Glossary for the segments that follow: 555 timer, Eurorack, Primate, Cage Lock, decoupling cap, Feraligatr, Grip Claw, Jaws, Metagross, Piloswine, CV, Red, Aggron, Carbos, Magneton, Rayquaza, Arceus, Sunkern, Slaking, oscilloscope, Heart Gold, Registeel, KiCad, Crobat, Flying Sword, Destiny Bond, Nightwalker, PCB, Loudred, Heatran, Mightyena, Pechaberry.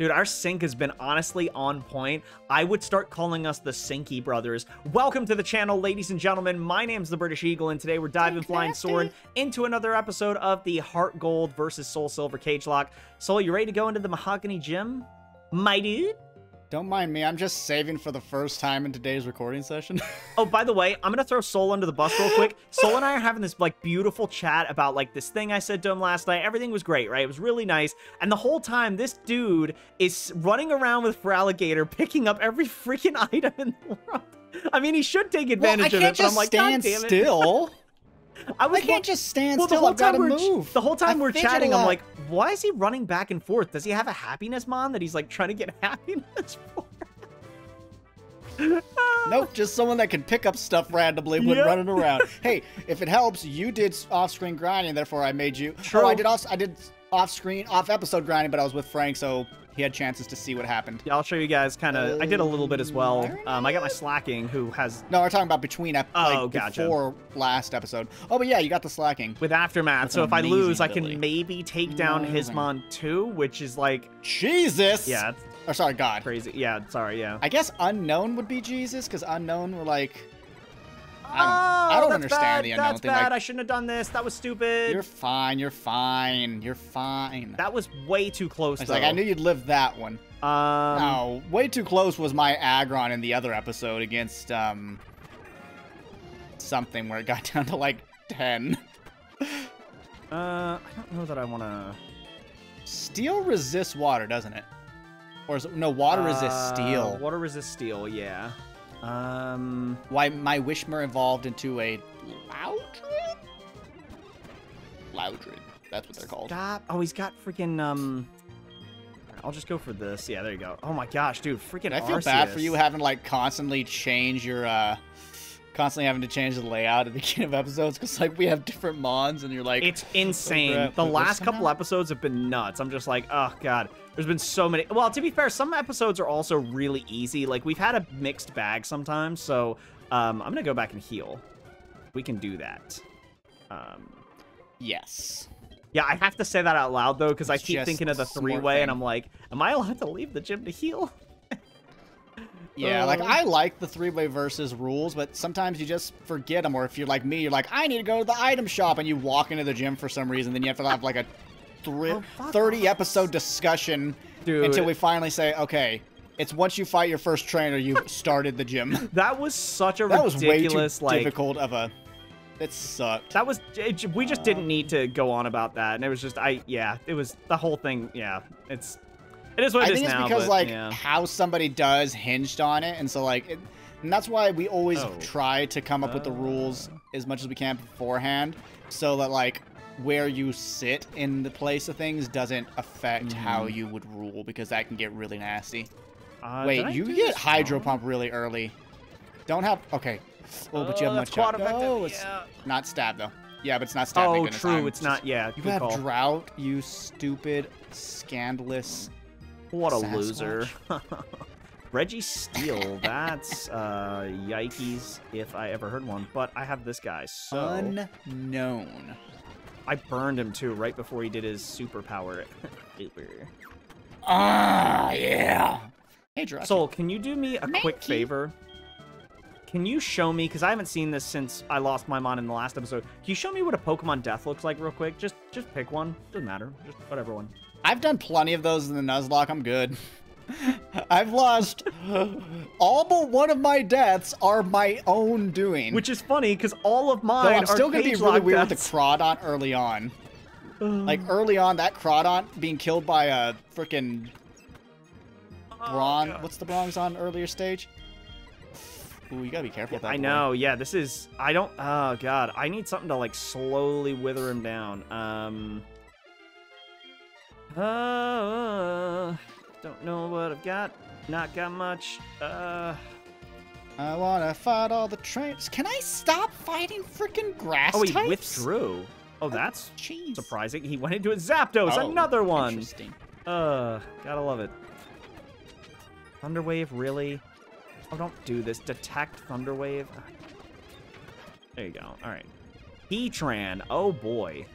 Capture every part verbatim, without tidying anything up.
Dude, our sync has been honestly on point. I would start calling us the Synky Brothers. Welcome to the channel, ladies and gentlemen. My name's the British Eagle, and today we're diving Flying Sword into another episode of the Heart Gold versus Soul Silver Cage Lock. Soul, you ready to go into the Mahogany Gym, my dude? Don't mind me. I'm just saving for the first time in today's recording session. Oh, by the way, I'm going to throw Soul under the bus real quick. Soul and I are having this, like, beautiful chat about, like, this thing I said to him last night. Everything was great, right? It was really nice. And the whole time, this dude is running around with Feraligatr, picking up every freaking item in the world. I mean, he should take advantage well, of it, but I'm like, God damn it. I can't just stand still. I, was, I can't just stand well, still. I've got to move. The whole time I we're chatting, I'm like, why is he running back and forth? Does he have a happiness mon that he's like trying to get happiness for? Nope, just someone that can pick up stuff randomly when yep. running around. Hey, if it helps, you did off-screen grinding, therefore I made you. True. Oh, I did also. I did off-screen, off-episode grinding, but I was with Frank, so he had chances to see what happened. Yeah, I'll show you guys kind of. Um, I did a little bit as well. Um, I got my Slaking, who has. No, we're talking about between ep like oh, gotcha. before last episode. Oh, but yeah, you got the Slaking with Aftermath. That's so if I lose, Billy. I can maybe take down amazing. his mon too, which is like Jesus. Yeah. Oh, sorry, God. Crazy. Yeah, sorry. Yeah. I guess unknown would be Jesus, because unknown were like. I don't, oh, I don't understand bad. the unknown that's thing. That's bad. Like, I shouldn't have done this. That was stupid. You're fine. You're fine. You're fine. That was way too close, I though. Like, I knew you'd live that one. Um, no, way too close was my aggron in the other episode against um something where it got down to, like, ten. uh, I don't know that I want to... Steel resists water, doesn't it? Or is it... No, water uh, resists steel. Water resists steel, yeah. Um, why my Wishmer evolved into a Loudred? Loudred. That's what they're called. Stop. Oh, he's got freaking, um, I'll just go for this. Yeah, there you go. Oh my gosh, dude, freaking Arceus. I feel bad for you having, like, constantly change your, uh, constantly having to change the layout at the beginning of episodes, because, like, we have different mons, and you're like... It's insane. Oh, the last couple out? episodes have been nuts. I'm just like, oh, God. There's been so many. Well, to be fair, some episodes are also really easy. Like, we've had a mixed bag sometimes, so um, I'm going to go back and heal. We can do that. Um, yes. Yeah, I have to say that out loud, though, because I keep thinking of the three-way, and I'm like, am I allowed to leave the gym to heal? Yeah, um, like, I like the three-way versus rules, but sometimes you just forget them, or if you're like me, you're like, I need to go to the item shop, and you walk into the gym for some reason, then you have to have, like, a... thirty-episode discussion Dude. until we finally say, okay, it's once you fight your first trainer, you've started the gym. That was such a that ridiculous, was way too like... difficult of a... It sucked. That was... It, we just uh, didn't need to go on about that, and it was just... I Yeah, it was... The whole thing, yeah. It's... It is what it I is now, I think it's because, but, like, yeah. how somebody does hinged on it, and so, like... It, and that's why we always oh. try to come up uh, with the rules as much as we can beforehand, so that, like... where you sit in the place of things doesn't affect mm-hmm. how you would rule, because that can get really nasty. Uh, Wait, you get Hydro wrong? Pump really early. Don't have... Okay. Oh, but you have uh, much shot. No, it's yeah. not stab, though. Yeah, but it's not stab. Oh, true. I'm it's just, not... Yeah, You have call. Drought, you stupid, scandalous... What a Sasquatch. Loser. Registeel, that's uh, yikes if I ever heard one. But I have this guy, so... Unknown. I burned him, too, right before he did his superpower. Super. Ah, yeah. Hey, Dragonair. Soul, can you do me a Thank quick you. favor? Can you show me, because I haven't seen this since I lost my mon in the last episode. Can you show me what a Pokemon death looks like real quick? Just just pick one. Doesn't matter. Just whatever one. I've done plenty of those in the Nuzlocke. I'm good. I've lost all but one of my deaths are my own doing, which is funny because all of mine. Though I'm are still gonna be really weird deaths. with the Crawdaunt early on. Um, like early on, that Crawdaunt being killed by a freaking Bron. Oh, what's the Bronzor earlier stage? Ooh, you gotta be careful. Yeah, with that I boy. know. Yeah, this is. I don't. Oh God, I need something to like slowly wither him down. Um. Uh. Don't know what I've got. Not got much. Uh. I wanna fight all the trains. Can I stop fighting freaking grass types? Oh, he withdrew. Oh, that's oh, surprising. He went into a Zapdos. Oh, another one. Interesting. Uh, gotta love it. Thunderwave, really? Oh, don't do this. Detect Thunderwave. There you go. All right. Heatran. Oh boy.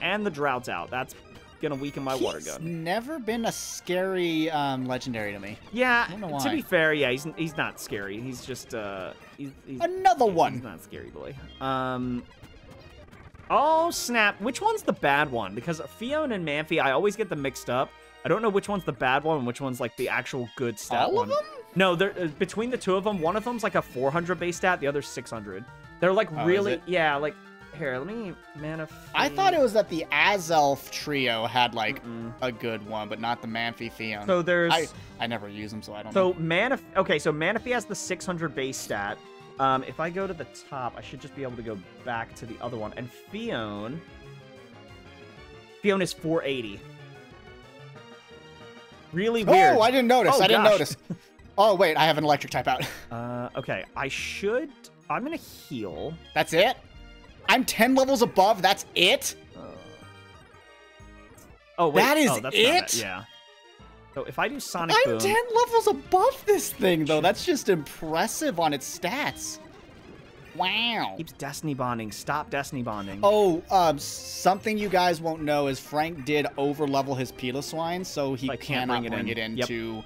And the drought's out. That's gonna weaken my he's water gun. Never been a scary um, legendary to me. Yeah, I don't know why. To be fair, yeah, he's he's not scary. He's just uh, he's, he's, another one. He's not scary boy. Um, oh snap! Which one's the bad one? Because Fion and Manphy, I always get them mixed up. I don't know which one's the bad one and which one's like the actual good stat All one. Of them? No, they're uh, between the two of them. One of them's like a four hundred base stat, the other's six hundred. They're like oh, really, yeah, like. Here, let me Manaphy. I thought it was that the Azelf trio had like Mm-mm. a good one, but not the Manaphy Fion. So there's I, I never use them, so I don't so know. So Manaphy, okay, so Manaphy has the six hundred base stat. Um, if I go to the top, I should just be able to go back to the other one. And Fion, Fion is four eighty. Really weird. Oh, I didn't notice. Oh, I gosh. didn't notice. Oh wait, I have an electric type out. uh, okay, I should. I'm gonna heal. That's it. I'm ten levels above. That's it. Uh, oh wait, that is oh, that's it? Not it. Yeah. So if I do Sonic I'm Boom, I'm ten levels above this thing though. That's just impressive on its stats. Wow. Keeps Destiny bonding. Stop Destiny bonding. Oh, um, something you guys won't know is Frank did over level his Piloswine, so he like cannot bring, bring it, in. it into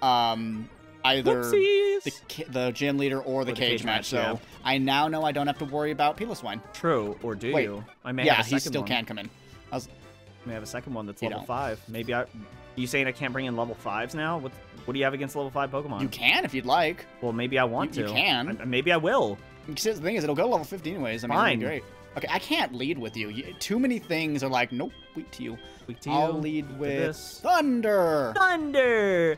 yep. um. either the, the gym leader or the, or the cage, cage match, match so yeah. I now know I don't have to worry about Piloswine. True, or do Wait, you? I may yeah, have a second he still one. can come in. I was, I may have a second one that's level don't. five. Maybe I. Are you saying I can't bring in level fives now? What What do you have against level five Pokemon? You can if you'd like. Well, maybe I want you, to. You can. I, maybe I will. The thing is, it'll go to level fifteen anyways. I mean, Fine. Be great. Okay, I can't lead with you. you. Too many things are like, nope, weak to you. Weak to I'll you. I'll lead with this. Thunder. Thunder.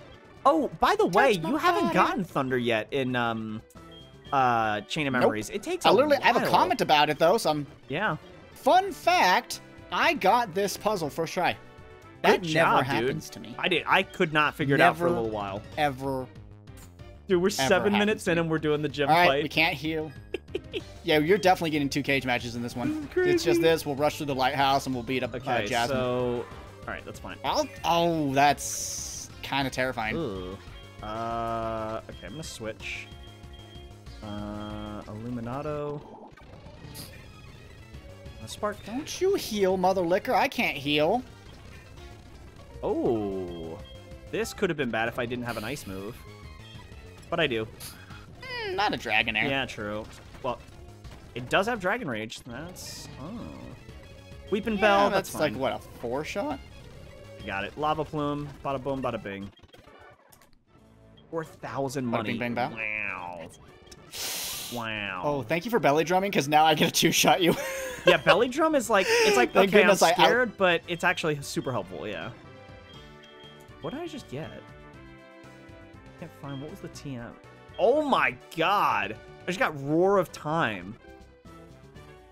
Oh, by the way, you body. haven't gotten Thunder yet in um, uh, Chain of Memories. Nope. It takes. I literally while. have a comment about it though. So I'm. Yeah. Fun fact: I got this puzzle first try. That Good never job, happens dude. to me. I did. I could not figure never, it out for a little while. Ever. Dude, we're seven minutes in and we're doing the gym All right, fight. We can't heal. Yeah, you're definitely getting two cage matches in this one. This it's just this. We'll rush through the lighthouse and we'll beat up okay, uh, Jasmine. So, all right, that's fine. I'll, oh, that's. Kind of terrifying. Ooh. Uh, okay, I'm gonna switch. Uh, Illuminato. A spark. Don't you heal, Mother Licker? I can't heal. Oh, this could have been bad if I didn't have an ice move, but I do. Mm, not a Dragonair. Yeah, true. Well, it does have Dragon Rage. That's oh. Weeping yeah, Bell. That's, that's like what a four shot. Got it. Lava Plume. Bada boom, bada bing. four thousand money. Bada bing, bang, bow. Wow. Wow. Oh, thank you for belly drumming, because now I get a two-shot you. Yeah, belly drum is like, it's like, okay, I'm scared, I... but it's actually super helpful, yeah. What did I just get? I can't find, what was the T M? Oh my god! I just got Roar of Time.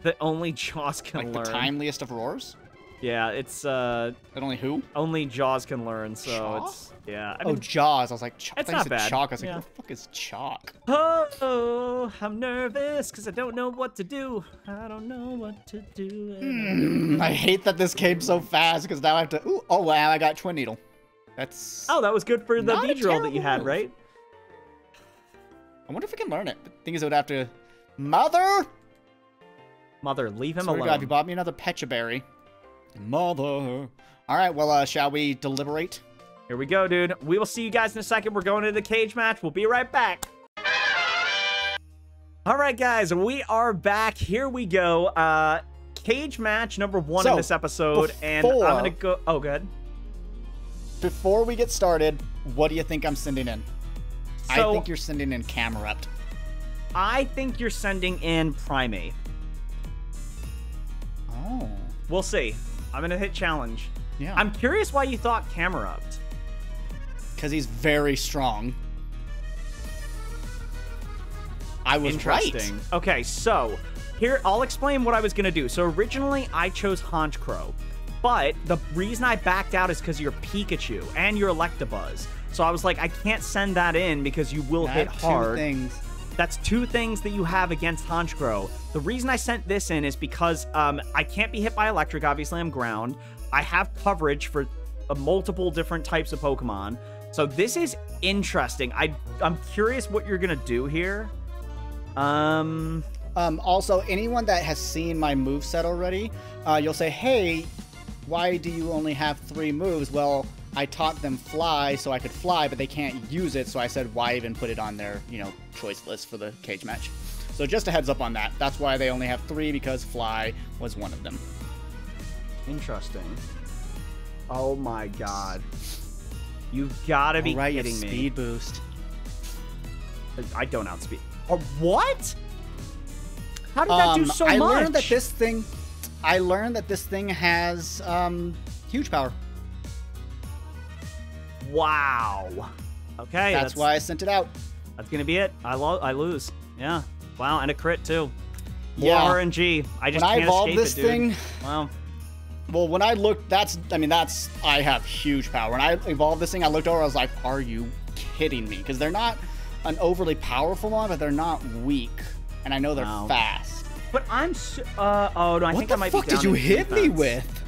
That only Jaws can like learn. Like the timeliest of roars? Yeah, it's uh. And only who? Only Jaws can learn. So Chaw? it's yeah. I mean, oh, Jaws! I was like, Ch it's I not bad. Chalk. I was like, yeah. Who the fuck is Chalk? Oh, oh, I'm nervous because I don't know what to do. I don't know what to do. Mm, I hate that this came so fast because now I have to. Ooh, oh wow! I got Twin Needle. That's. Oh, that was good for the beach roll that you had, right? I wonder if I can learn it. The thing is, I would have to. Mother. Mother, leave him Sorry alone. God, you bought me another Pechaberry. Mother. All right, well, uh, shall we deliberate? Here we go, dude. We will see you guys in a second. We're going into the cage match. We'll be right back. All right, guys, we are back. Here we go. Uh, cage match number one so, in this episode, before, and I'm gonna go. Oh, go ahead. Before we get started, what do you think I'm sending in? So, I think you're sending in Camerupt. I think you're sending in Primate. Oh. We'll see. I'm gonna hit challenge. Yeah. I'm curious why you thought Camerupt. Because he's very strong. I was Interesting. right. Okay, so here I'll explain what I was gonna do. So originally I chose Honchkrow, but the reason I backed out is because your Pikachu and your Electabuzz. So I was like, I can't send that in because you will that hit hard. Two things. That's two things that you have against Honchkrow. The reason I sent this in is because um, I can't be hit by electric. Obviously, I'm ground. I have coverage for uh, multiple different types of Pokemon. So this is interesting. I, I'm curious what you're going to do here. Um, um, also, anyone that has seen my moveset already, uh, you'll say, hey, why do you only have three moves? Well, I taught them fly so I could fly, but they can't use it, so I said, why even put it on their, you know, choice list for the cage match? So just a heads up on that. That's why they only have three, because fly was one of them. Interesting. Oh my god. You've gotta be right, kidding me. Speed boost. I don't outspeed. Oh, what? How did um, that do so I much? I learned that this thing, I learned that this thing has um, huge power. Wow. Okay. That's, that's why I sent it out. That's gonna be it. I lo I lose. Yeah. Wow. And a crit too. More yeah. R N G. I just when can't I escape this it, dude. Thing, wow. Well, when I looked, that's. I mean, that's. I have huge power. When I evolved this thing, I looked over. I was like, "Are you kidding me?" Because they're not an overly powerful one, but they're not weak, and I know they're wow. fast. But I'm. So, uh, oh no! I what think I might be down. What the fuck did you hit defense. me with?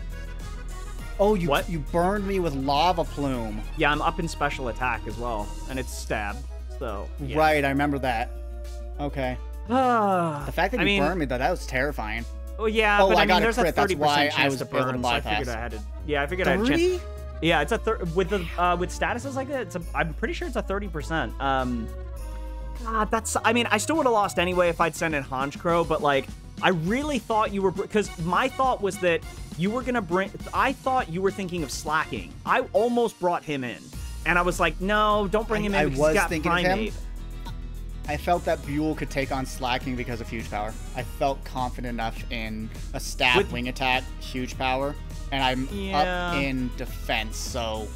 Oh, you what? you burned me with lava plume. Yeah, I'm up in special attack as well, and it's stab. So yeah. Right, I remember that. Okay. The fact that you I mean, burned me though, that was terrifying. Oh yeah, oh, but I, I mean, there's a thirty percent chance to burn. So I figured I had to. Yeah, I figured I had a chance. Yeah, it's a third with the uh, with statuses like that. It's a, I'm pretty sure it's a thirty percent. Um, God, that's. I mean, I still would have lost anyway if I'd sent in Honchkrow, but like, I really thought you were because my thought was that. You were gonna bring, I thought you were thinking of Slaking. I almost brought him in. And I was like, no, don't bring him I, in because I was he's got thinking Primate. Of him. I felt that Buell could take on Slaking because of huge power. I felt confident enough in a stab, With, wing attack, huge power. And I'm yeah. up in defense, so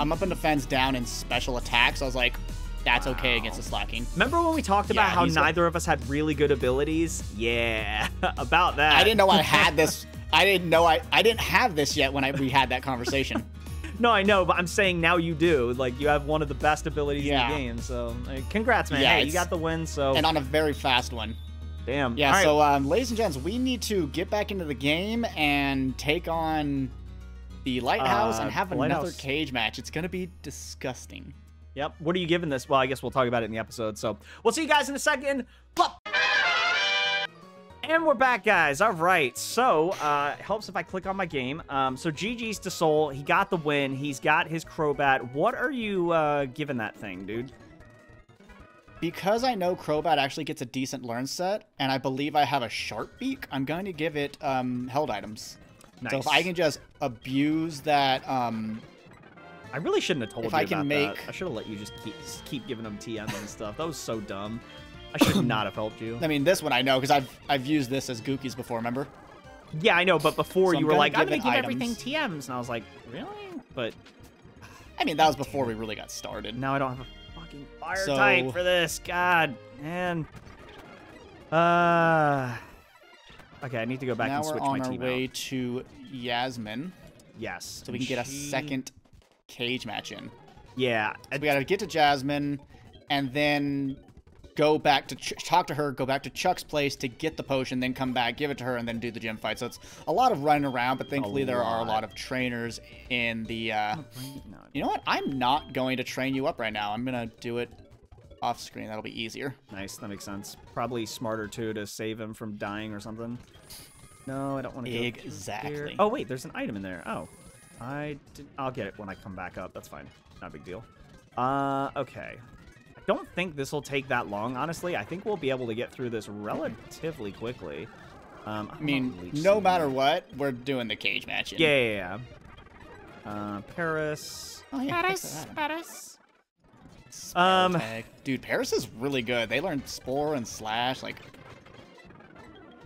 I'm up in defense, down in special attacks. So I was like, that's wow. okay against the Slaking. Remember when we talked about yeah, how neither like, of us had really good abilities? Yeah, about that. I didn't know I had this. I didn't know I I didn't have this yet when I we had that conversation. No, I know, but I'm saying now you do. Like you have one of the best abilities yeah. in the game. So, like, congrats, man! Yeah, hey, you got the win. So and on a very fast one. Damn. Yeah. All so, right. um, ladies and gents, we need to get back into the game and take on the lighthouse uh, and have lighthouse. another cage match. It's gonna be disgusting. Yep. What are you giving this? Well, I guess we'll talk about it in the episode. So we'll see you guys in a second. Blah! And we're back, guys. All right. So, uh, it helps if I click on my game. Um, so, G G's to Soul. He got the win. He's got his Crobat. What are you uh, giving that thing, dude? Because I know Crobat actually gets a decent learn set, and I believe I have a Sharp Beak, I'm going to give it um, held items. Nice. So, if I can just abuse that... Um, I really shouldn't have told if you I about can make... that. I should have let you just keep, just keep giving them T Ms and stuff. That was so dumb. I should not have helped you. I mean, this one I know, because I've I've used this as Gookies before, remember? Yeah, I know, but before so you were like, I'm going to give everything T Ms, and I was like, really? But... I mean, that was before we really got started. Now I don't have a fucking fire so... type for this. God, man. Uh... Okay, I need to go back now and switch my team out. Now we're on our way out. to Yasmin. Yes. So we can she... get a second cage match in. Yeah. So we got to get to Jasmine, and then... go back to Ch talk to her, go back to Chuck's place to get the potion, then come back, give it to her, and then do the gym fight. So it's a lot of running around, but thankfully there are a lot of trainers in the... Uh... You know what? I'm not going to train you up right now. I'm going to do it off screen. That'll be easier. Nice. That makes sense. Probably smarter, too, to save him from dying or something. No, I don't want to go... Exactly. Oh, wait. There's an item in there. Oh. I did... I'll get it when I come back up. That's fine. Not a big deal. Uh, okay. Don't think this will take that long, honestly. I think we'll be able to get through this relatively quickly. Um, I, I mean, no matter what, we're doing the cage match. Yeah, yeah, yeah. Uh, Paris. Oh, yeah, Paris, Paris. Um, Dude, Paris is really good. They learned Spore and Slash. Like,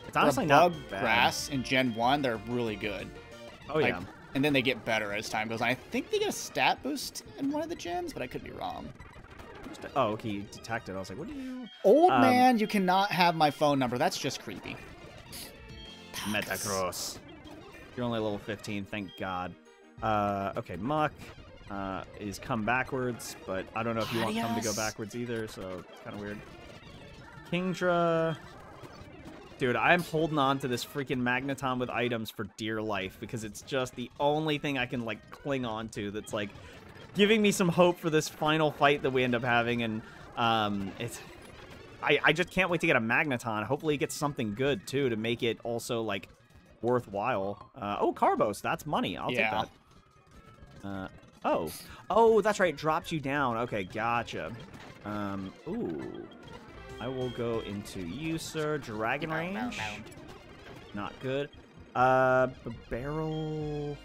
it's honestly not bad. Grass in Gen one, they're really good. Oh, like, yeah. And then they get better as time goes on. I think they get a stat boost in one of the gens, but I could be wrong. Oh, okay, you detected. I was like, what do you... Old um, man, you cannot have my phone number. That's just creepy. Metacross. You're only level fifteen, thank God. Uh, okay, Muck uh, is come backwards, but I don't know if you Adios. want come to go backwards either, so it's kind of weird. Kingdra. Dude, I'm holding on to this freaking Magneton with items for dear life, because it's just the only thing I can, like, cling on to that's, like... giving me some hope for this final fight that we end up having, and um, it's I, I just can't wait to get a Magneton. Hopefully it gets something good, too, to make it also, like, worthwhile. Uh, oh, Carbos, that's money. I'll yeah. take that. Uh, oh. Oh, that's right. Drops you down. Okay, gotcha. Um, ooh. I will go into you, sir. Dragon range. No, no, no. Not good. Uh, barrel...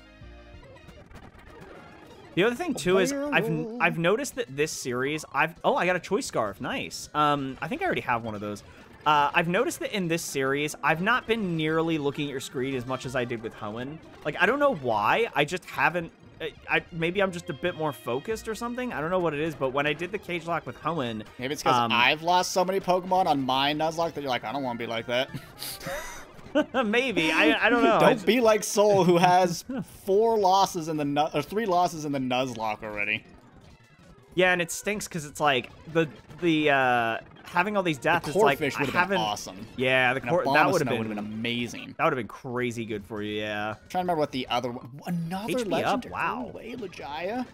The other thing too is I've I've noticed that this series I've oh I got a Choice Scarf, nice. Um, I think I already have one of those. Uh, I've noticed that in this series I've not been nearly looking at your screen as much as I did with Hoenn. Like I don't know why, I just haven't. I maybe I'm just a bit more focused or something. I don't know what it is, but when I did the Cage Lock with Hoenn, maybe it's because um, I've lost so many Pokemon on my Nuzlocke that you're like I don't want to be like that. Maybe I, I don't know. Don't be like Soul, who has four losses in the or three losses in the Nuzlocke already. Yeah, and it stinks because it's like the the uh, having all these deaths. The core it's like fish would have been awesome. Yeah, the core that would have been, been amazing. That would have been crazy good for you. Yeah. I'm trying to remember what the other one. Another H P legendary. Up, wow. Way, Legia.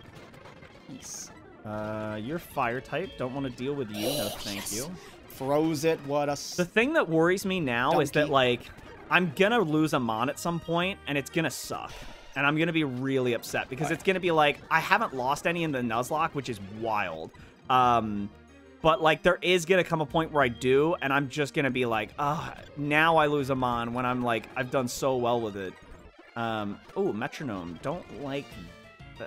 Nice. Uh, you're fire type. Don't want to deal with you. No, thank yes. you. Froze it. What a. The thing that worries me now donkey. Is that like. I'm gonna lose a Mon at some point, and it's gonna suck. And I'm gonna be really upset because right. it's gonna be like, I haven't lost any in the Nuzlocke, which is wild. Um, but like, there is gonna come a point where I do, and I'm just gonna be like, ah, oh, now I lose a Mon when I'm like, I've done so well with it. Um, oh, Metronome, don't like the...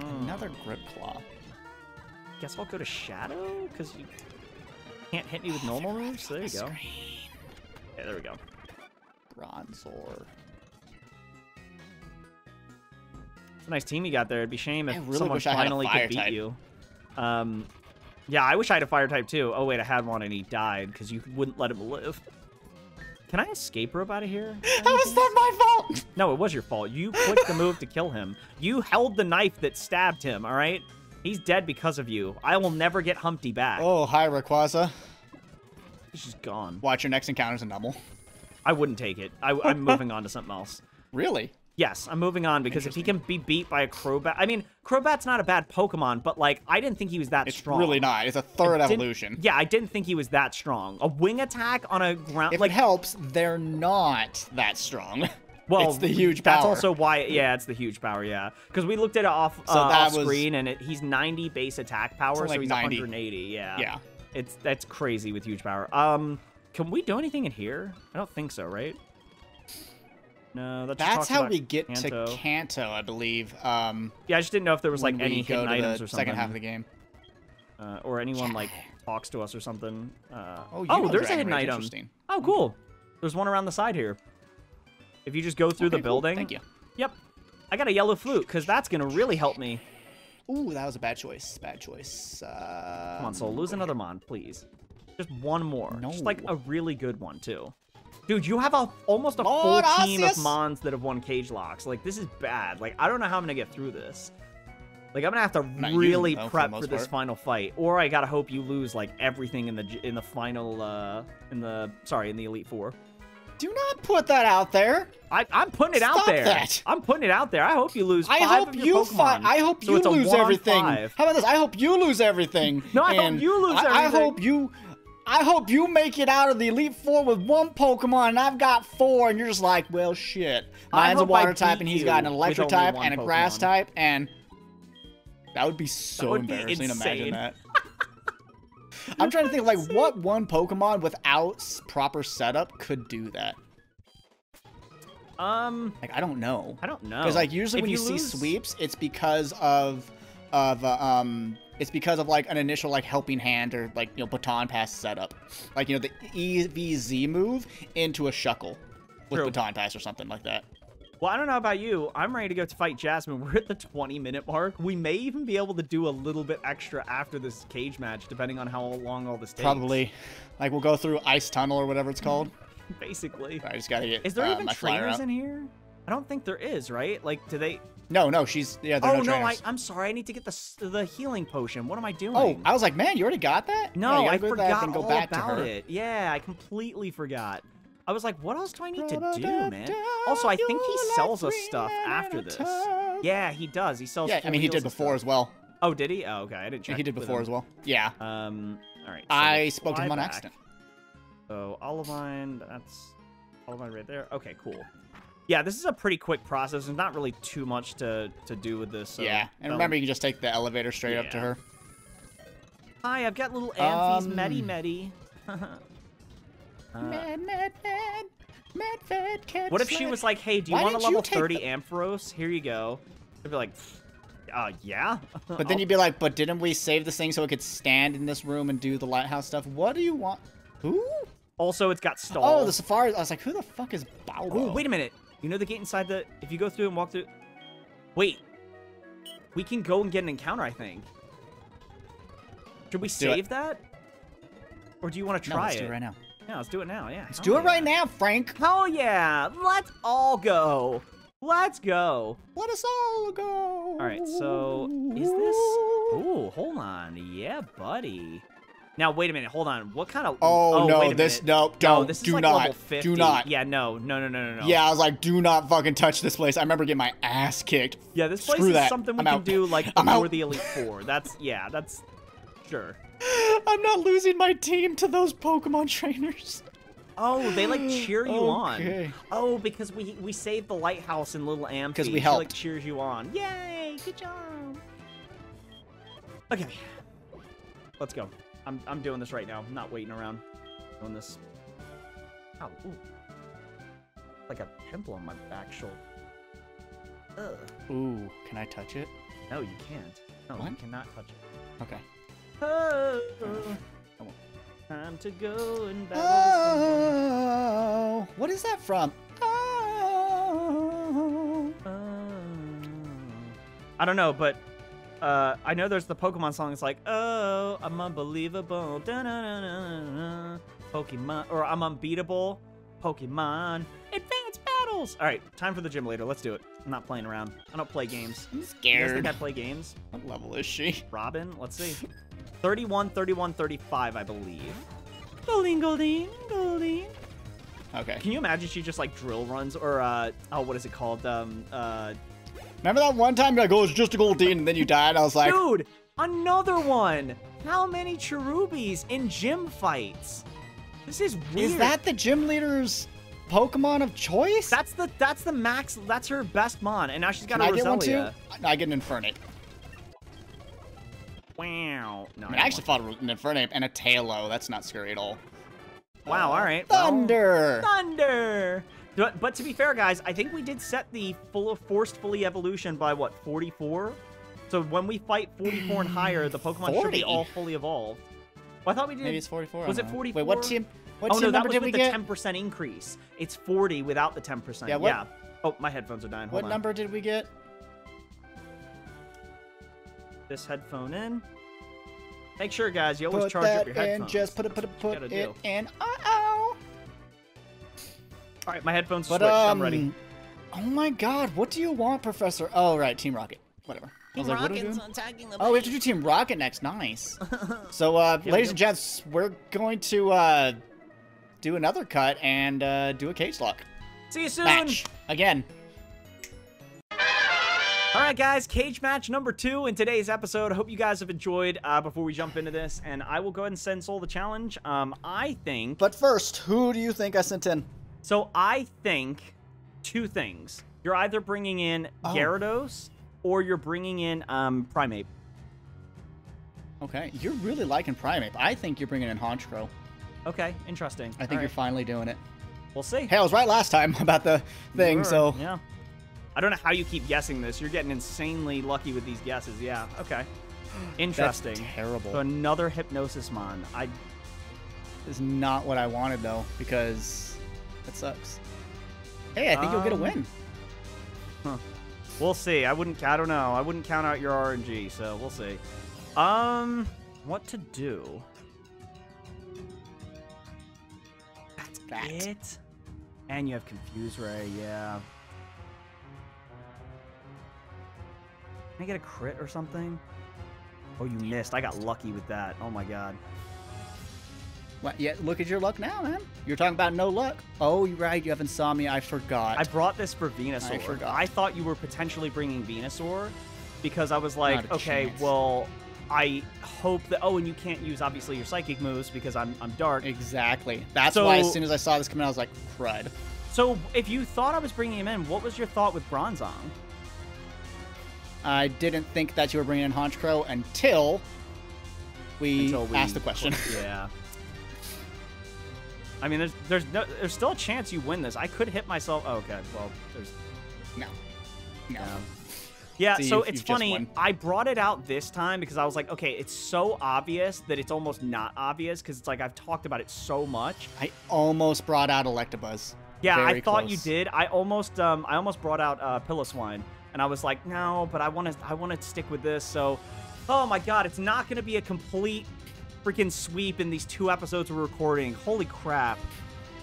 Mm. Another Grip Claw. Guess I'll go to Shadow, because you can't hit me with normal moves. There you go. Yeah, there we go. Bronzor. It's a nice team you got there. It'd be a shame if really someone finally could beat type. You. Um, yeah, I wish I had a fire type too. Oh wait, I had one and he died because you wouldn't let him live. Can I escape rope out of here? How is that my fault? No, it was your fault. You clicked the move to kill him. You held the knife that stabbed him. All right, he's dead because of you. I will never get Humpty back. Oh, hi Rayquaza. He's just gone. Watch your next encounter's a Numble. I wouldn't take it. I, I'm moving on to something else. Really? Yes, I'm moving on because if he can be beat by a Crobat... I mean, Crobat's not a bad Pokemon, but, like, I didn't think he was that it's strong. It's really not. It's a third evolution. Yeah, I didn't think he was that strong. A wing attack on a ground... If like, it helps, they're not that strong. Well, it's the huge power. That's also why... Yeah, it's the huge power, yeah. Because we looked at it off, so uh, off was, screen, and it, he's ninety base attack power, so, like so he's ninety. one hundred eighty, yeah. Yeah. It's, that's crazy with huge power. Um... Can we do anything in here? I don't think so, right? No, that's That's how we get Kanto. to Kanto, I believe. Um, yeah, I just didn't know if there was like any hidden items or something. Second half of the game. Uh, or anyone yeah. like talks to us or something. Uh, oh, oh there's a hidden Rage. item. Oh, cool. There's one around the side here. If you just go through okay, the building. Cool. Thank you. Yep. I got a yellow flute because that's going to really help me. Ooh, that was a bad choice. Bad choice. Uh, Come on, Soul. Lose another Mon, please. Just one more. No. Just like a really good one, too. Dude, you have a, almost a Lord full team Arceus. Of Mons that have won Cage Locks. Like, this is bad. Like, I don't know how I'm going to get through this. Like, I'm going to have to Not really you, though, prep for, for this part. final fight. Or I got to hope you lose, like, everything in the in the final, uh, in the, sorry, in the Elite Four. Do not put that out there. I, I'm putting it Stop out there. That. I'm putting it out there. I hope you lose five I hope of your you Pokemon. I hope so you lose everything. Five. How about this? I hope you lose everything. No, I and hope you lose everything. I, I hope you... I hope you make it out of the Elite Four with one Pokemon, and I've got four, and you're just like, well, shit. Mine's a water type, and he's got an electric type, and a grass type, and... That would be so embarrassing, imagine that. I'm trying to think, like, what one Pokemon without proper setup could do that? Um... Like, I don't know. I don't know. Because, like, usually when you see sweeps, it's because of... of, uh, um... It's because of, like, an initial, like, helping hand or, like, you know, baton pass setup. Like, you know, the E V Z move into a Shuckle with True. baton pass or something like that. Well, I don't know about you. I'm ready to go to fight Jasmine. We're at the twenty minute mark. We may even be able to do a little bit extra after this cage match, depending on how long all this takes. Probably. Like, we'll go through Ice Tunnel or whatever it's called. Basically. I just gotta get Is there uh, even my trainers in here? I don't think there is, right? Like, do they... No, no, she's... Yeah, there's no trainers. Oh, no, I, I'm sorry. I need to get the the healing potion. What am I doing? Oh, I was like, man, you already got that? No, yeah, I forgot all about it. Yeah, I completely forgot. I was like, what else do I need to do, man? Also, I think he sells us stuff after this. Yeah, he does. He sells... Yeah, I mean, he did before as well. Oh, did he? Oh, okay. I didn't check. Yeah, he did before as well. Yeah. Um, all right. So I spoke to him on accident. So, Olivine, that's... Hold on right there. Okay, cool. Yeah, this is a pretty quick process. There's not really too much to, to do with this. So yeah, and remember, you can just take the elevator straight yeah. up to her. Hi, I've got little Amphies. Um, Medi Medi. uh, mad, mad, mad. Mad, fed, cat, what if sled. She was like, hey, do you Why want a level thirty the... Ampharos? Here you go. I'd be like, uh, yeah. But then you'd be like, but didn't we save this thing so it could stand in this room and do the lighthouse stuff? What do you want? Who? Also, it's got stalled. Oh, the safari. I was like, who the fuck is Balbo? Oh, wait a minute. You know the gate inside the... If you go through and walk through... Wait. We can go and get an encounter, I think. Should we save that? Or do you want to try it? No, let's do it right now. Yeah, let's do it now, yeah. Let's do it right now, Frank. Oh, yeah. Let's all go. Let's go. Let us all go. All right, so is this... Ooh, hold on. Yeah, buddy. Now, wait a minute. Hold on. What kind of... Oh, oh no. This... No, don't. No, this is do like not. Level fifty. Do not. Yeah, no. No, no, no, no, no. Yeah, I was like, do not fucking touch this place. I remember getting my ass kicked. Yeah, this place Screw is that. something we I'm can out. do, like, before the Elite Four. That's... Yeah, that's... Sure. I'm not losing my team to those Pokemon trainers. Oh, they, like, cheer you okay. on. Oh, because we we saved the lighthouse in Little Amphi. Because we helped. She, like, cheers you on. Yay! Good job. Okay. Let's go. I'm, I'm doing this right now. I'm not waiting around. I'm doing this. Ow, ooh. Like a pimple on my back shoulder. Ugh. Ooh, can I touch it? No, you can't. No, what? You cannot touch it. Okay. Oh, oh. Time to go and battle. Oh, what is that from? Oh. Oh. I don't know, but... Uh, I know there's the Pokemon song. It's like, oh, I'm unbelievable, da -da -da -da -da. Pokemon, or I'm unbeatable, Pokemon, advanced battles. All right, time for the gym leader. Let's do it. I'm not playing around. I don't play games. I'm scared. You guys think I play games? What level is she? Robin, let's see. thirty-one, thirty-one, thirty-five, I believe. Golding, Golding, Golding. Okay. Can you imagine she just like drill runs or, uh, oh, what is it called? Um, uh... Remember that one time you're like, oh, it's just a Goldeen, and then you died? I was like... Dude, another one! How many Cherubies in gym fights? This is weird. Is that the gym leader's Pokemon of choice? That's the that's the max, that's her best mon, and now she's got Can a Roselia. I get one too? I get an Infernape. Wow. No, I, mean, I, I actually fought an Infernape and a Tailo. That's not scary at all. Wow, all right. Thunder! Well, thunder! But, but to be fair, guys, I think we did set the full forced fully evolution by, what, forty-four? So when we fight forty-four and higher, the Pokemon forty should be all fully evolved. Well, I thought we did... Maybe it's forty-four. Was it forty-four? Wait, what team what Oh, team no, that was with the ten percent increase. It's forty without the ten percent. Yeah, what, yeah. Oh, my headphones are dying. Hold what on. number did we get? This headphone in. Make sure, guys, you always put charge that up your headphones. And just put it, put it, put it, do. and uh-oh. All right, my headphones switched. Um, I'm ready. Oh my God, what do you want, Professor? Oh right, Team Rocket. Whatever. Team I was like, Rocket's what are we doing? Oh, we have to do Team Rocket next. Nice. So, uh, yeah, ladies and gents, we're going to uh, do another cut and uh, do a cage lock. See you soon. Match again. All right, guys, cage match number two in today's episode. I hope you guys have enjoyed uh, before we jump into this, and I will go ahead and send Soul the challenge. Um, I think. But first, who do you think I sent in? So I think two things. You're either bringing in oh. Gyarados or you're bringing in um, Primate. Okay, you're really liking Primate. I think you're bringing in Honchkrow. Okay, interesting. I think right. you're finally doing it. We'll see. Hey, I was right last time about the thing, sure. so. Yeah. I don't know how you keep guessing this. You're getting insanely lucky with these guesses. Yeah, okay. Interesting. That's terrible. So another Hypnosis Mon. I... This is not what I wanted, though, because... That sucks. Hey, I think um, you'll get a win. Huh. We'll see. I wouldn't. I don't know. I wouldn't count out your R N G, so we'll see. Um, what to do? That's that. it. And you have Confuse Ray. Yeah. Can I get a crit or something? Oh, you missed. I got lucky with that. Oh my God. Well, yeah, look at your luck now, man. You're talking about no luck. Oh, you're right. You haven't saw me. I forgot. I brought this for Venusaur. I forgot. I thought you were potentially bringing Venusaur because I was like, okay, chance. well, I hope that. Oh, and you can't use obviously your psychic moves because I'm I'm dark. Exactly. That's so, why as soon as I saw this coming, I was like, crud. So if you thought I was bringing him in, what was your thought with Bronzong? I didn't think that you were bringing in Honchkrow until we, until we asked the question. Yeah. I mean, there's there's no, there's still a chance you win this. I could hit myself. Oh, okay. Well, there's no, no. Um, yeah. See, so it's funny. I brought it out this time because I was like, okay, it's so obvious that it's almost not obvious because it's like I've talked about it so much. I almost brought out Electabuzz. Yeah, Very I thought close. you did. I almost um I almost brought out uh, Piloswine, and I was like, no, but I want to I want to stick with this. So, oh my God, it's not gonna be a complete freaking sweep in these two episodes we're recording. Holy crap.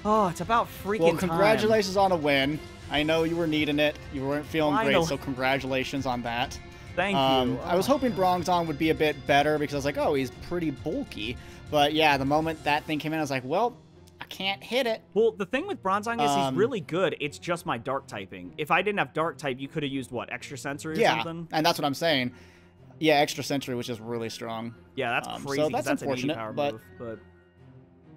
Oh, it's about freaking well, congratulations time. on a win. I know you were needing it. You weren't feeling Final. great, so congratulations on that. Thank um, you. Oh, I was hoping Bronzong would be a bit better because I was like, oh, he's pretty bulky. But yeah, the moment that thing came in, I was like, well, I can't hit it. Well, the thing with Bronzong is um, he's really good. It's just my dark typing. If I didn't have dark type, you could have used, what, extra sensory or yeah, something? Yeah, and that's what I'm saying. Yeah, extra sensory, which is really strong. Yeah, that's um, crazy. So that's, that's unfortunate, an but, move, but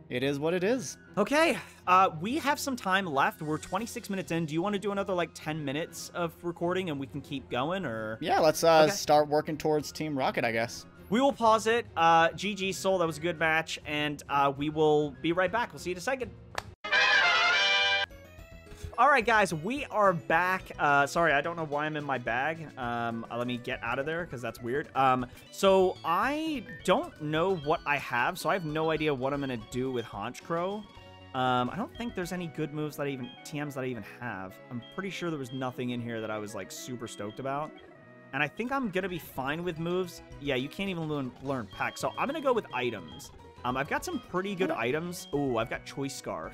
it is what it is. Okay, uh, we have some time left. We're twenty-six minutes in. Do you want to do another like ten minutes of recording, and we can keep going, or? Yeah, let's uh, okay. start working towards Team Rocket, I guess. We will pause it. Uh, G G, Soul. That was a good match, and uh, we will be right back. We'll see you in a second. All right, guys, we are back. Uh, sorry, I don't know why I'm in my bag. Um, let me get out of there because that's weird. Um, so I don't know what I have, so I have no idea what I'm going to do with Honchkrow. Um, I don't think there's any good moves that I even, T Ms that I even have. I'm pretty sure there was nothing in here that I was like super stoked about. And I think I'm going to be fine with moves. Yeah, you can't even learn, learn packs. So I'm going to go with items. Um, I've got some pretty good items. Ooh, I've got Choice Scarf.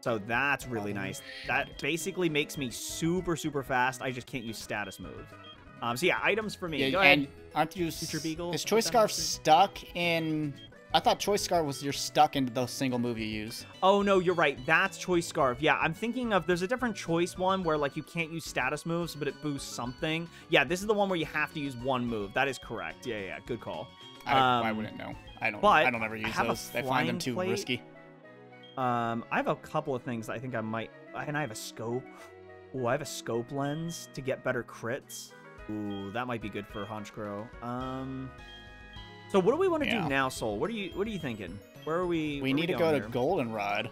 So that's really nice. That basically makes me super, super fast. I just can't use status moves. Um, so yeah, items for me. Yeah, Go and ahead. Aren't you Future Beagle? Is Choice Scarf stuck in? I thought Choice Scarf was you're stuck into the single move you use. Oh no, you're right. That's Choice Scarf. Yeah, I'm thinking of there's a different choice one where like you can't use status moves, but it boosts something. Yeah, this is the one where you have to use one move. That is correct. Yeah, yeah, good call. I, um, I wouldn't know. I don't. But I don't ever use those. I find them too plate. risky. Um, I have a couple of things that I think I might, and I have a scope. Ooh, I have a scope lens to get better crits. Ooh, that might be good for Honchkrow. Um, so what do we want to yeah. do now, Soul? What are you, what are you thinking? Where are we? We need we to go here? to Goldenrod.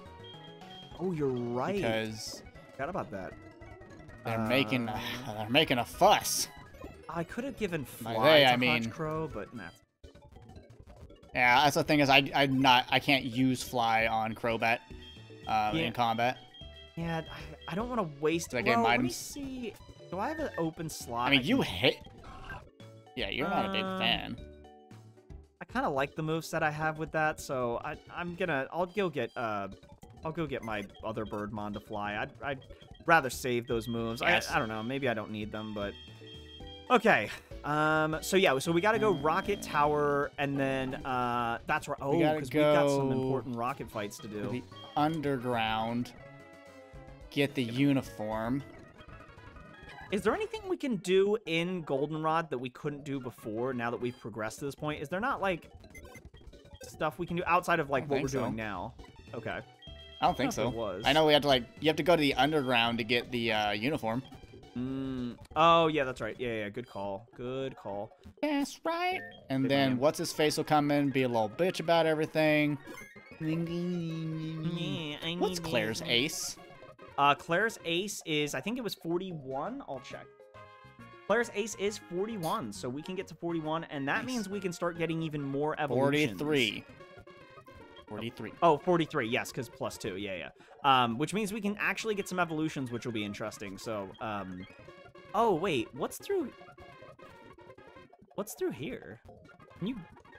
Oh, you're right. Because I forgot about that. They're uh, making, uh, they're making a fuss. I could have given Fly they, to I mean, Honchkrow, but nah. Yeah, that's the thing is I I'm not I can't use Fly on Crobat um, yeah. in combat. Yeah, I, I don't want to waste. Bro, let me see. Do I have an open slot? I mean, I you can... hit. Yeah, you're not uh, a big fan. I kind of like the moveset I have with that, so I I'm gonna I'll go get uh I'll go get my other Birdmon to fly. I'd I'd rather save those moves. Yes. I I don't know. Maybe I don't need them, but okay. Um, so yeah, so we gotta go Rocket Tower, and then, uh, that's right, oh, because we got some important rocket fights to do. To the underground, get the uniform. Is there anything we can do in Goldenrod that we couldn't do before, now that we've progressed to this point? Is there not, like, stuff we can do outside of, like, what we're so. doing now? Okay. I don't think I so. Was. I know we have to, like, you have to go to the underground to get the, uh, uniform. Mm. Oh, yeah, that's right. Yeah, yeah, good call. Good call. That's right. And then What's-His-Face will come in, be a little bitch about everything. Yeah, What's Claire's me. ace? Uh, Claire's ace is, I think it was forty-one. I'll check. Claire's ace is forty-one, so we can get to forty-one, and that nice. means we can start getting even more evolutions. forty-three. forty-three. Oh, forty-three, yes, because plus two, yeah, yeah. Um, which means we can actually get some evolutions, which will be interesting, so, um... Oh, wait, what's through... What's through here? Can you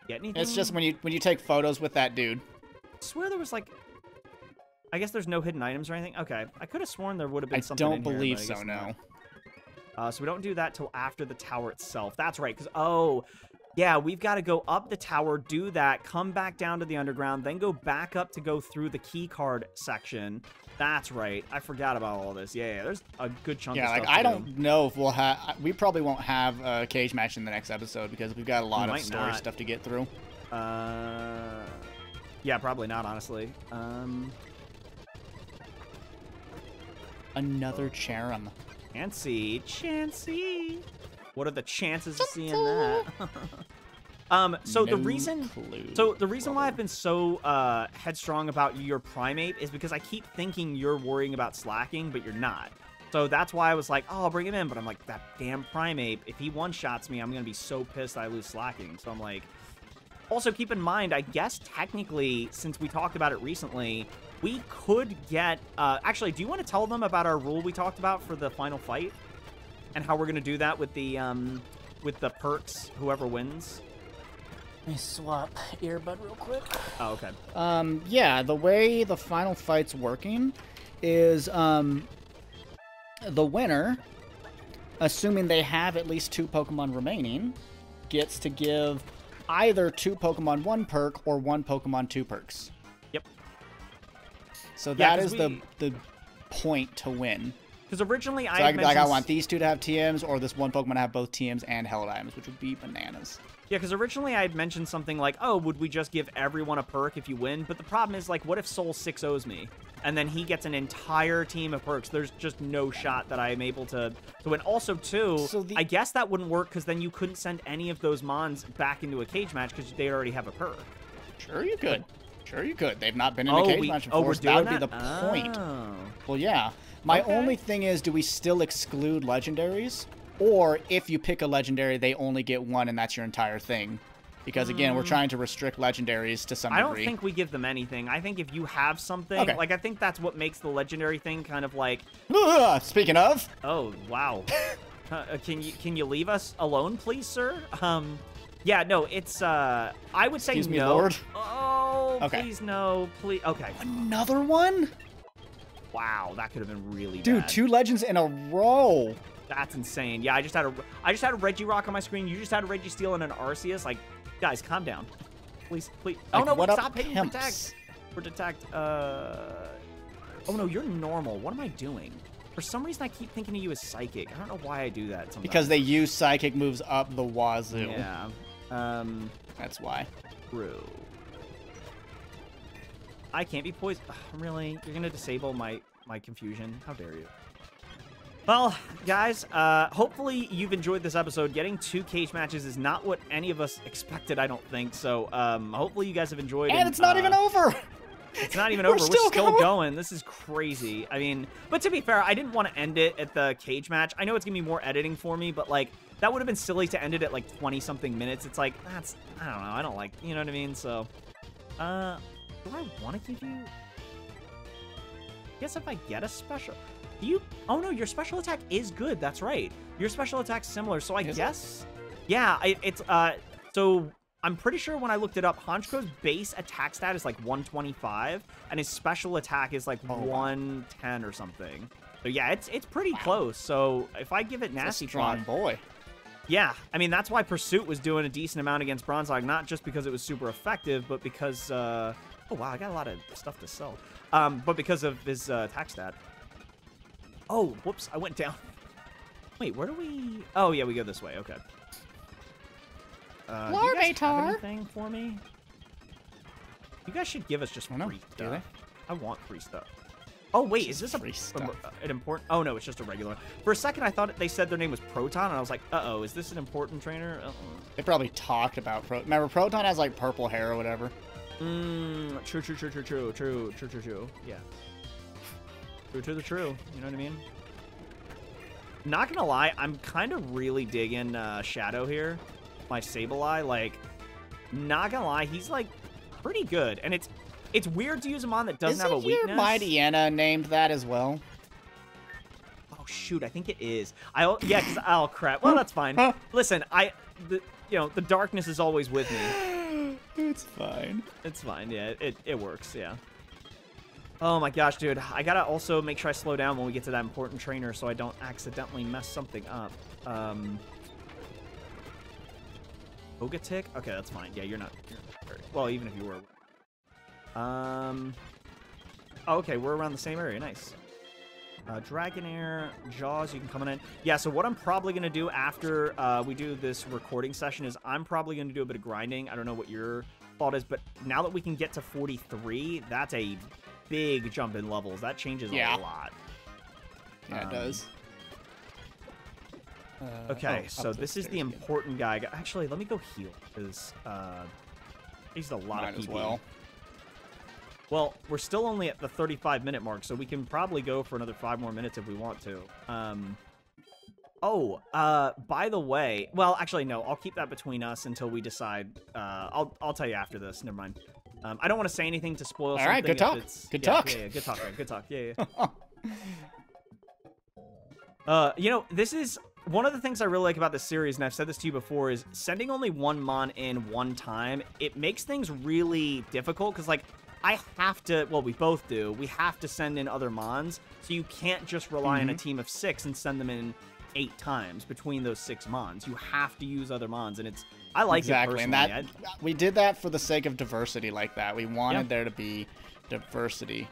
get anything? It's just when you when you take photos with that dude. I swear there was, like... I guess there's no hidden items or anything? Okay, I could have sworn there would have been I something I don't believe here, so, no. Uh, so we don't do that till after the tower itself. That's right, because, oh... Yeah, we've got to go up the tower, do that, come back down to the underground, then go back up to go through the key card section. That's right. I forgot about all this. Yeah, yeah, there's a good chunk yeah, of stuff. Yeah, like, I don't do. know if we'll have... We probably won't have a cage match in the next episode because we've got a lot we of story not. stuff to get through. Uh, Yeah, probably not, honestly. Um, another Cherum. Chancy, Chancy. What are the chances of seeing that? um, so no the reason, clue. so the reason why I've been so uh, headstrong about your Primate is because I keep thinking you're worrying about Slaking, but you're not. So that's why I was like, oh, I'll bring him in, but I'm like, that damn Primate, if he one-shots me, I'm going to be so pissed I lose Slaking. So I'm like, also keep in mind, I guess technically, since we talked about it recently, we could get, uh, actually, do you want to tell them about our rule we talked about for the final fight? And how we're going to do that with the, um, with the perks, whoever wins? Let me swap earbud real quick. Oh, okay. Um, yeah, the way the final fight's working is, um... the winner, assuming they have at least two Pokemon remaining, gets to give either two Pokemon one perk or one Pokemon two perks. Yep. So that yeah, is we... the the point to win. Because originally so I, I mentioned... Like, I want these two to have T Ms or this one Pokemon to have both T Ms and Helidimes, which would be bananas. Yeah, because originally I had mentioned something like, oh, would we just give everyone a perk if you win? But the problem is, like, what if Soul six ohs me? And then he gets an entire team of perks. There's just no shot that I am able to, to win. Also, too, so the... I guess that wouldn't work because then you couldn't send any of those Mons back into a cage match because they already have a perk. Sure you could. Sure you could. They've not been in oh, a cage we... match before. Oh, we're doing that would that? be the point. Oh. Well, yeah. My okay. only thing is, do we still exclude legendaries? Or if you pick a legendary, they only get one and that's your entire thing. Because, again, we're trying to restrict legendaries to some degree. I don't think we give them anything. I think if you have something, okay. like, I think that's what makes the legendary thing kind of like... Speaking of... Oh, wow. uh, can you can you leave us alone, please, sir? Um, yeah, no, it's... Uh, I would say Excuse no. Me, Lord. Oh, okay. please, no. Please. Okay. Another one? Wow, that could have been really Dude, bad. Dude, two legends in a row. That's insane. Yeah, I just had a, I just had a Regirock on my screen. You just had a Registeel and an Arceus, like... Guys, calm down. Please, please. Like, oh, no, wait, stop hitting protect. We're detect. Uh... Oh, no, you're normal. What am I doing? For some reason, I keep thinking of you as Psychic. I don't know why I do that sometimes. Because they use Psychic moves up the wazoo. Yeah. Um, That's why. True. I can't be poisoned. Really? You're going to disable my, my confusion? How dare you? Well, guys, uh, hopefully you've enjoyed this episode. Getting two cage matches is not what any of us expected, I don't think. So um, hopefully you guys have enjoyed it. And, and it's not uh, even over. It's not even We're over. Still We're still going. going. This is crazy. I mean, but to be fair, I didn't want to end it at the cage match. I know it's going to be more editing for me, but, like, that would have been silly to end it at, like, twenty-something minutes. It's like, that's, I don't know. I don't like, you know what I mean? So, uh, do I want to give you? I guess if I get a special... Do you? Oh no, your special attack is good. That's right. Your special attack's similar. So I is guess, it? yeah, it, it's uh. So I'm pretty sure when I looked it up, Honchkrow's base attack stat is like one twenty-five, and his special attack is like oh. one ten or something. So yeah, it's it's pretty wow. close. So if I give it nasty, strong plot, boy. Yeah, I mean that's why Pursuit was doing a decent amount against Bronzor, not just because it was super effective, but because uh. Oh wow, I got a lot of stuff to sell. Um, but because of his uh, attack stat. Oh, whoops, I went down. Wait, where do we... Oh, yeah, we go this way, okay. Uh, do you guys have anything for me? You guys should give us just free know. stuff. I want free stuff. Oh, wait, just is this free a, stuff. A, an important... Oh, no, it's just a regular. For a second, I thought they said their name was Proton, and I was like, uh-oh, is this an important trainer? Uh-oh. They probably talked about... Pro Remember, Proton has, like, purple hair or whatever. Mmm, true, true, true, true, true, true, true, true, true, yeah. To the true, you know what I mean? Not gonna lie, I'm kind of really digging uh, Shadow here. My Sableye, like, not gonna lie, he's like pretty good, and it's it's weird to use him on that doesn't Isn't have a weakness. Your Mightyena named that as well? Oh shoot, I think it is. I yeah, cause oh crap. Well, that's fine. Listen, I, the, you know, the darkness is always with me. It's fine. It's fine. Yeah, it it works. Yeah. Oh my gosh, dude. I gotta also make sure I slow down when we get to that important trainer so I don't accidentally mess something up. Um, Ogatik? Okay, that's fine. Yeah, you're not... You're not very, well, even if you were... Um, oh, okay, we're around the same area. Nice. Uh, Dragonair, Jaws, you can come on in. Yeah, so what I'm probably going to do after uh, we do this recording session is I'm probably going to do a bit of grinding. I don't know what your thought is, but now that we can get to forty-three, that's a... big jump in levels. That changes yeah. a lot. Yeah, um, it does. Uh, okay, oh, so this is the important again. guy. Actually, let me go heal, because uh, he's a lot Might of P P. As well. Well, we're still only at the thirty-five minute mark, so we can probably go for another five more minutes if we want to. Um, oh, uh, by the way, well, actually, no, I'll keep that between us until we decide. Uh, I'll I'll tell you after this. Never mind. Um, I don't want to say anything to spoil. All something right, good talk. Good yeah, talk. Yeah, yeah, good talk. Right, good talk. Yeah, yeah. uh, you know, this is one of the things I really like about this series, and I've said this to you before, is sending only one Mon in one time. It makes things really difficult because, like, I have to, well, we both do, we have to send in other Mons, so you can't just rely mm-hmm. on a team of six and send them in eight times between those six Mons. You have to use other Mons, and it's, I like exactly. it personally. And that, we did that for the sake of diversity like that. We wanted yep. there to be diversity.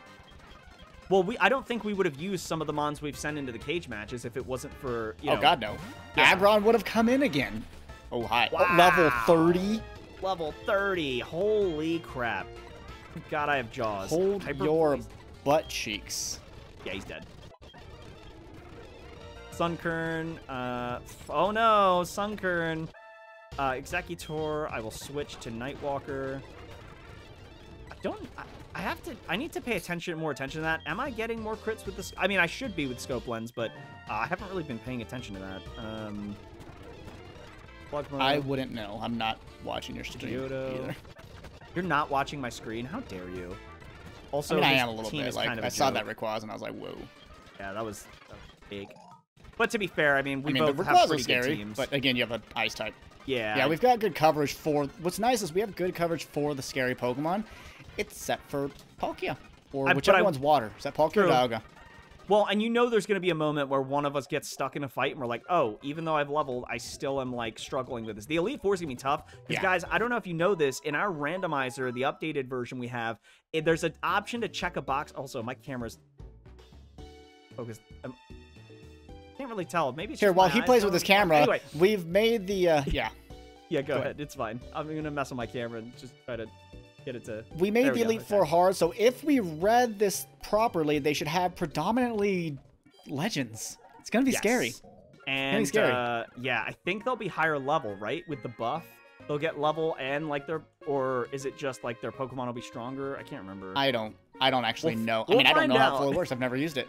Well, we I don't think we would have used some of the Mons we've sent into the cage matches if it wasn't for, you know. Oh, God, no. Yeah. Adron would have come in again. Oh, hi. Wow. Oh, level thirty? Level thirty. Holy crap. God, I have Jaws. Hold Hyper your please. butt cheeks. Yeah, he's dead. Sunkern. Uh, oh no, Sunkern. Uh, Executor. I will switch to Nightwalker. I don't. I, I have to. I need to pay attention, more attention to that. Am I getting more crits with this? I mean, I should be with Scope Lens, but uh, I haven't really been paying attention to that. Um, I wouldn't know. I'm not watching your stream Yodo. either. You're not watching my screen? How dare you? Also, I mean, I am a little bit. Like, kind of I saw joke. that Rayquaza and I was like, whoa. Yeah, that was, that was big. But to be fair, I mean, we I mean, both the have pretty scary, good teams. But again, you have an ice type. Yeah. Yeah, I... we've got good coverage for... What's nice is we have good coverage for the scary Pokemon, except for Palkia. Or I, whichever I, one's water. Is that Palkia true. or Dialga? Well, and you know there's going to be a moment where one of us gets stuck in a fight and we're like, oh, even though I've leveled, I still am, like, struggling with this. The Elite Four is going to be tough. Because, yeah. guys, I don't know if you know this. In our randomizer, the updated version we have, it, there's an option to check a box. Also, my camera's focused. Um, can't really tell. Maybe it's Here, while he plays with his camera, anyway. we've made the, uh, yeah. yeah, go, go ahead. ahead. It's fine. I'm going to mess with my camera and just try to... Get it to, we made the Elite go, Four okay. hard, so if we read this properly, they should have predominantly legends. It's gonna be yes. scary. And it's gonna be scary. Uh, yeah, I think they'll be higher level, right? With the buff, they'll get level and like their, or is it just like their Pokemon will be stronger? I can't remember. I don't. I don't actually we'll, know. We'll I mean, I don't know out. how it works. I've never used it.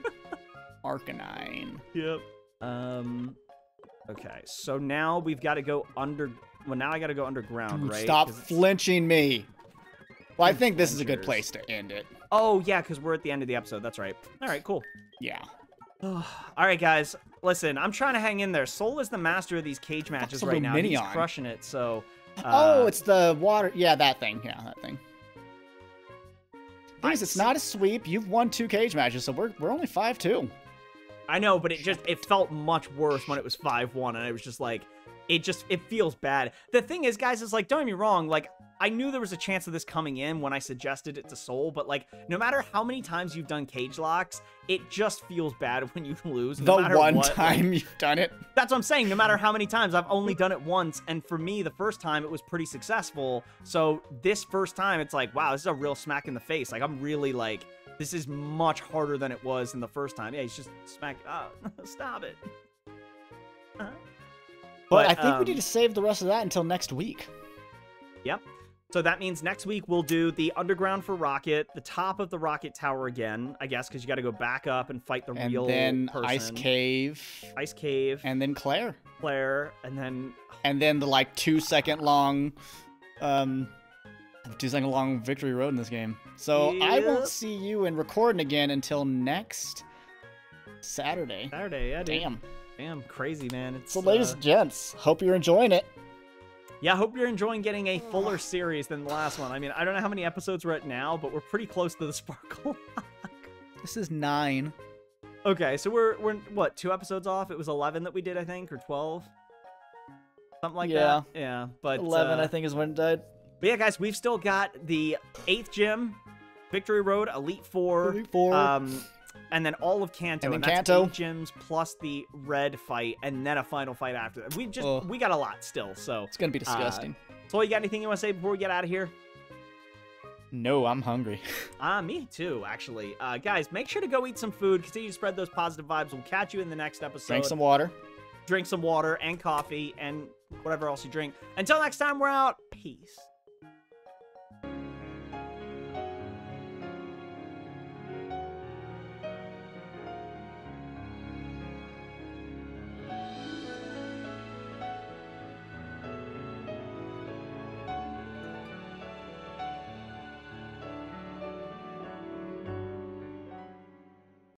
Arcanine. Yep. Um. Okay, so now we've got to go under. Well, now I got to go underground, Dude, right? Stop flinching me. Well, I think this is a good place to end it. Oh, yeah, because we're at the end of the episode. That's right. All right, cool. Yeah. All right, guys. Listen, I'm trying to hang in there. Soul is the master of these cage matches right now. He's crushing it, so... Uh... Oh, it's the water. Yeah, that thing. Yeah, that thing. Guys, it's not a sweep. You've won two cage matches, so we're, we're only five two. I know, but it just it felt much worse when it was five one, and I was just like... It just, it feels bad. The thing is, guys, is like, don't get me wrong, like, I knew there was a chance of this coming in when I suggested it to Soul, but like, no matter how many times you've done cage locks, it just feels bad when you lose. No the matter one what, time like, you've done it. That's what I'm saying. No matter how many times, I've only done it once. And for me, the first time, it was pretty successful. So this first time, it's like, wow, this is a real smack in the face. Like, I'm really like, this is much harder than it was in the first time. Yeah, he's just smack, oh, stop it. Uh-huh. But, but I think um, we need to save the rest of that until next week. Yep. So that means next week we'll do the underground for Rocket, the top of the Rocket Tower again, I guess, because you got to go back up and fight the and real person. And then Ice Cave. Ice Cave. And then Claire. Claire, and then... And then the, like, two-second-long... Um, two-second-long Victory Road in this game. So yeah. I won't see you in recording again until next Saturday. Saturday, yeah, dude. Damn. Damn, crazy, man. It's, so, ladies and uh, gents, hope you're enjoying it. Yeah, hope you're enjoying getting a fuller series than the last one. I mean, I don't know how many episodes we're at now, but we're pretty close to the Sparkle Lock. This is nine. Okay, so we're, we're what, two episodes off? It was eleven that we did, I think, or twelve? Something like yeah. that. Yeah, but... eleven, uh, I think, is when it died. But yeah, guys, we've still got the eighth Gym, Victory Road, Elite Four. Elite Four. Um... And then all of Kanto, and, and that's Kanto. eight gyms plus the red fight, and then a final fight after that. We just Ugh. we got a lot still, so it's gonna be disgusting. Uh, so, you got anything you want to say before we get out of here? No, I'm hungry. Ah, uh, me too, actually. Uh, guys, make sure to go eat some food. Continue to spread those positive vibes. We'll catch you in the next episode. Drink some water. Drink some water and coffee and whatever else you drink. Until next time, we're out. Peace.